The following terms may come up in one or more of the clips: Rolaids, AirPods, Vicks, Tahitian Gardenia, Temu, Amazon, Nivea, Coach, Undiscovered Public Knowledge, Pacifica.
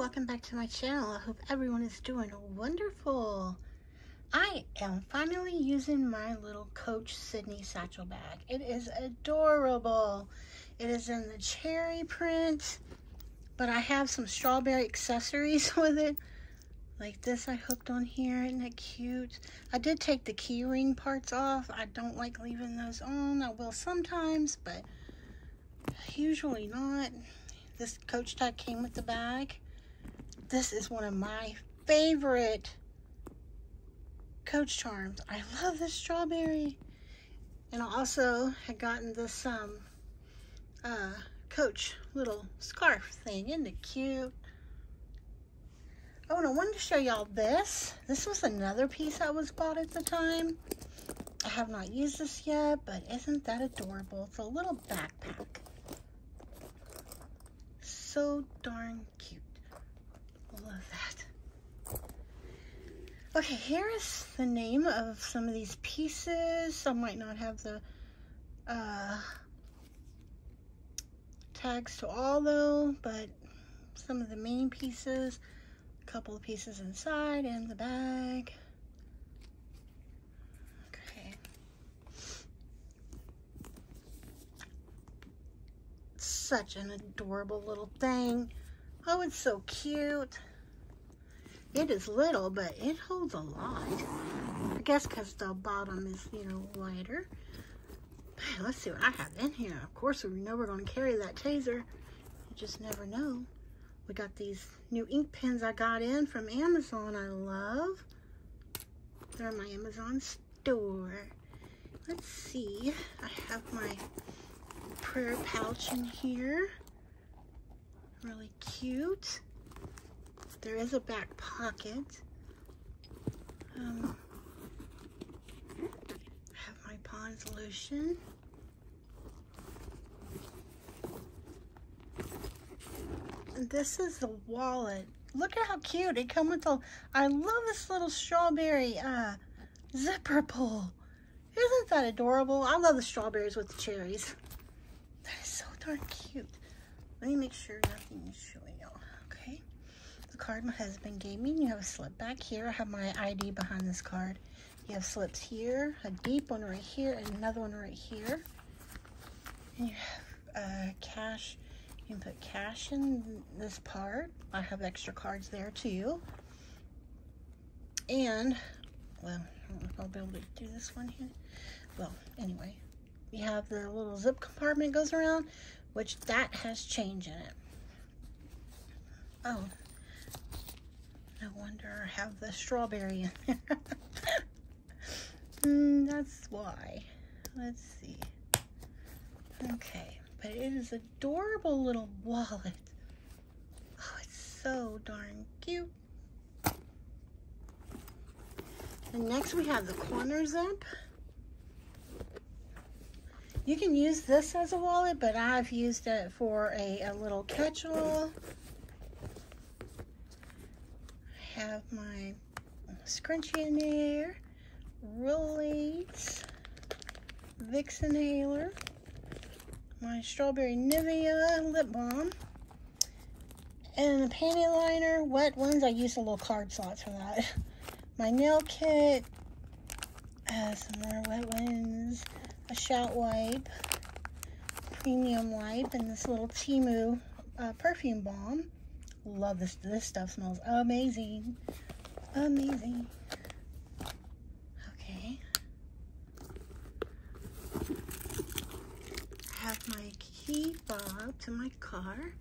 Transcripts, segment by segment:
welcome back to my channel. I hope everyone is doing wonderful. I am finally using my little Coach Sydney satchel bag. It is adorable. It is in the cherry print, but I have some strawberry accessories with it. Like this I hooked on here, isn't that cute? I did take the key ring parts off. I don't like leaving those on. I will sometimes, but usually not. This Coach tag came with the bag. This is one of my favorite Coach charms. I love this strawberry. And I also had gotten this Coach little scarf thing. Isn't it cute? Oh, and I wanted to show y'all this. This was another piece I was bought at the time. I have not used this yet, but isn't that adorable? It's a little backpack. So darn cute. Love that. Okay, here is the name of some of these pieces. I might not have the tags to all though, but some of the main pieces, a couple of pieces inside and the bag. Okay. Such an adorable little thing. Oh, it's so cute. It is little, but it holds a lot. I guess because the bottom is, you know, wider. Hey, let's see what I have in here. Of course, we know we're going to carry that taser. You just never know. We got these new ink pens I got in from Amazon. I love. They're in my Amazon store. Let's see. I have my prayer pouch in here. Really cute. There is a back pocket. I have my Pond's lotion. And this is the wallet. Look at how cute it comes with. I love this little strawberry zipper pull. Isn't that adorable? I love the strawberries with the cherries. That is so darn cute. Let me make sure nothing is showing y'all. Okay. The card my husband gave me. And you have a slip back here. I have my ID behind this card. You have slips here. A deep one right here. And another one right here. And you have cash. You can put cash in this part. I have extra cards there too. And, well, I don't know if I'll be able to do this one here. Well, anyway. You have the little zip compartment goes around, which that has change in it. Oh, no wonder I have the strawberry in there. That's why. Let's see. Okay, but it is adorable little wallet. Oh, it's so darn cute. And next we have the corner zip. You can use this as a wallet, but I've used it for a little catch-all. I have my scrunchie in there, Rolaids, Vicks inhaler, my strawberry Nivea lip balm, and a panty liner, wet ones. I use the little card slots for that. My nail kit, some more wet ones. A shout wipe, premium wipe, and this little Temu perfume balm. Love this. This stuff smells amazing. Amazing. Okay. I have my key fob to my car.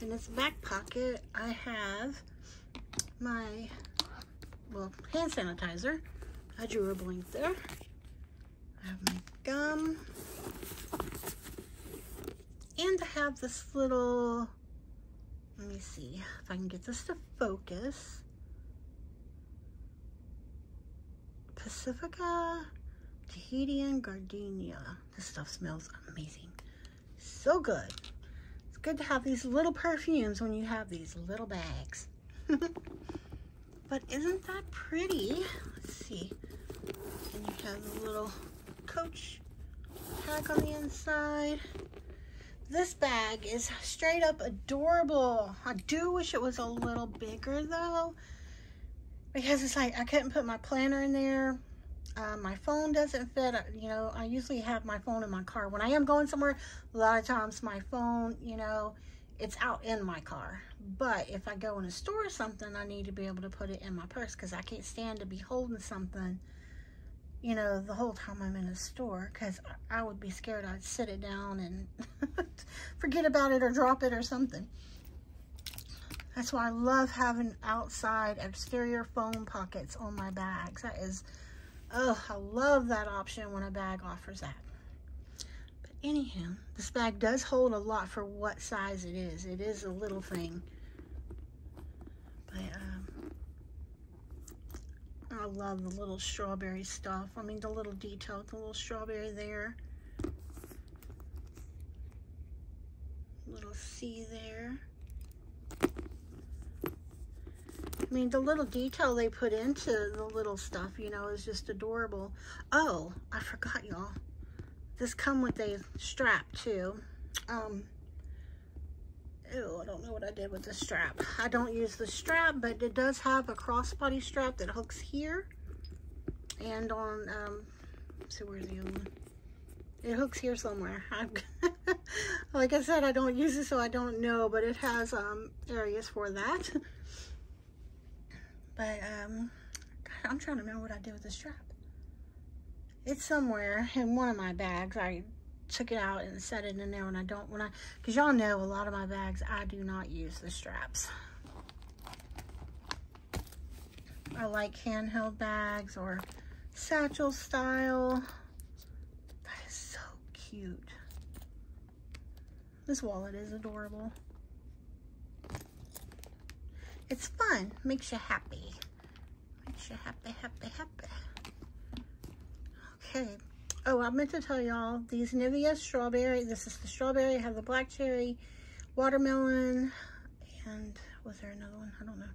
In this back pocket, I have my, well, hand sanitizer. I drew a blank there. I have my gum, and I have this little, let me see if I can get this to focus, Pacifica Tahitian Gardenia. This stuff smells amazing. So good. It's good to have these little perfumes when you have these little bags. But isn't that pretty? Let's see. And you have the little Coach tag on the inside. This bag is straight up adorable. I do wish it was a little bigger though, because it's like I couldn't put my planner in there. My phone doesn't fit. You know, I usually have my phone in my car. When I am going somewhere, a lot of times my phone, you know, it's out in my car. But if I go in a store or something, I need to be able to put it in my purse, because I can't stand to be holding something, you know, the whole time I'm in a store, because I would be scared I'd sit it down and forget about it or drop it or something. That's why I love having outside exterior foam pockets on my bags. That is, oh, I love that option when a bag offers that. But anyhow, this bag does hold a lot for what size it is. It is a little thing. But, I love the little strawberry stuff. I mean, the little detail, the little strawberry there. Little C there. I mean, the little detail they put into the little stuff, you know, is just adorable. Oh, I forgot, y'all. This come with a strap, too. Ew, I don't know what I did with the strap. I don't use the strap, but it does have a crossbody strap that hooks here and on, so where's the other one? It hooks here somewhere. Like I said, I don't use it, so I don't know, but it has areas for that. But God, I'm trying to remember what I did with the strap. It's somewhere in one of my bags. I took it out and set it in there when I don't, when I, because y'all know a lot of my bags, I do not use the straps. I like handheld bags or satchel style. That is so cute. This wallet is adorable. It's fun. Makes you happy. Makes you happy, happy, happy. Okay. Oh, I meant to tell y'all, these Nivea strawberry, this is the strawberry, I have the black cherry, watermelon, and was there another one? I don't know.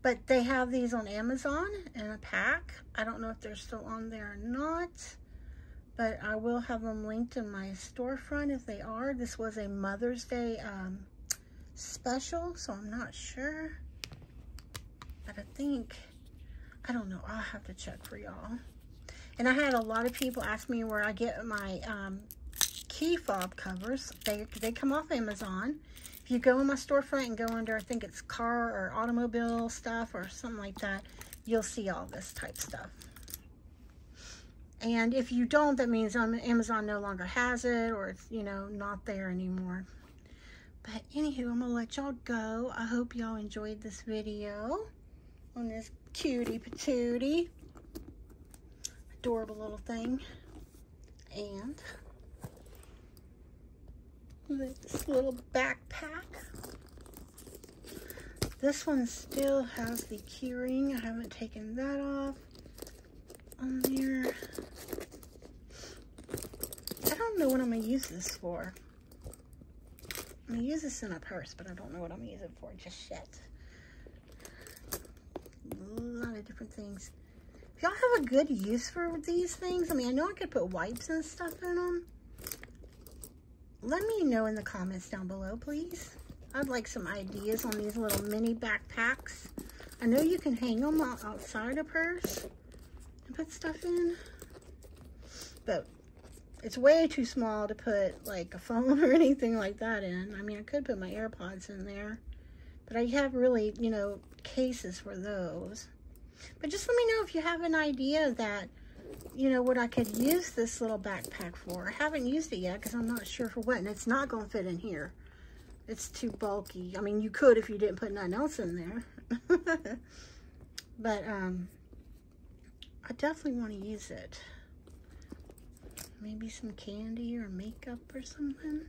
But they have these on Amazon in a pack. I don't know if they're still on there or not, but I will have them linked in my storefront if they are. This was a Mother's Day special, so I'm not sure. But I think, I don't know, I'll have to check for y'all. And I had a lot of people ask me where I get my key fob covers. They come off Amazon. If you go in my storefront and go under, I think it's car or automobile stuff or something like that, you'll see all this type stuff. And if you don't, that means Amazon no longer has it, or it's, you know, not there anymore. But anywho, I'm going to let y'all go. I hope y'all enjoyed this video on this cutie patootie. Adorable little thing, and this little backpack. This one still has the keyring. I haven't taken that off on there. I don't know what I'm gonna use this for. I'm gonna use this in a purse, but I don't know what I'm gonna use it for just yet. A lot of different things. Y'all have a good use for these things? I mean, I know I could put wipes and stuff in them. Let me know in the comments down below, please. I'd like some ideas on these little mini backpacks. I know you can hang them outside a purse and put stuff in, but it's way too small to put like a phone or anything like that in. I mean, I could put my AirPods in there, but I have really, you know, cases for those. But just let me know if you have an idea that, you know, what I could use this little backpack for. I haven't used it yet because I'm not sure for what. And it's not going to fit in here. It's too bulky. I mean, you could if you didn't put nothing else in there. But I definitely want to use it. Maybe some candy or makeup or something.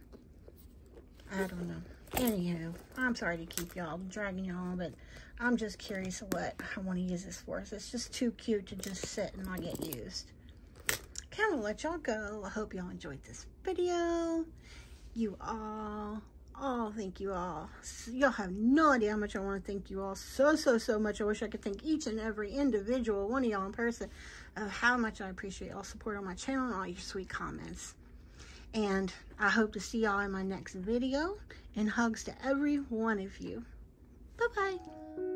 I don't know. Anywho, I'm sorry to keep y'all dragging y'all, but I'm just curious what I want to use this for. So it's just too cute to just sit and not get used. Okay, I'm gonna let y'all go. I hope y'all enjoyed this video. You all thank you all. Y'all have no idea how much I want to thank you all so much. I wish I could thank each and every individual one of y'all in person of how much I appreciate y'all's support on my channel and all your sweet comments. And I hope to see y'all in my next video. And hugs to every one of you. Bye-bye.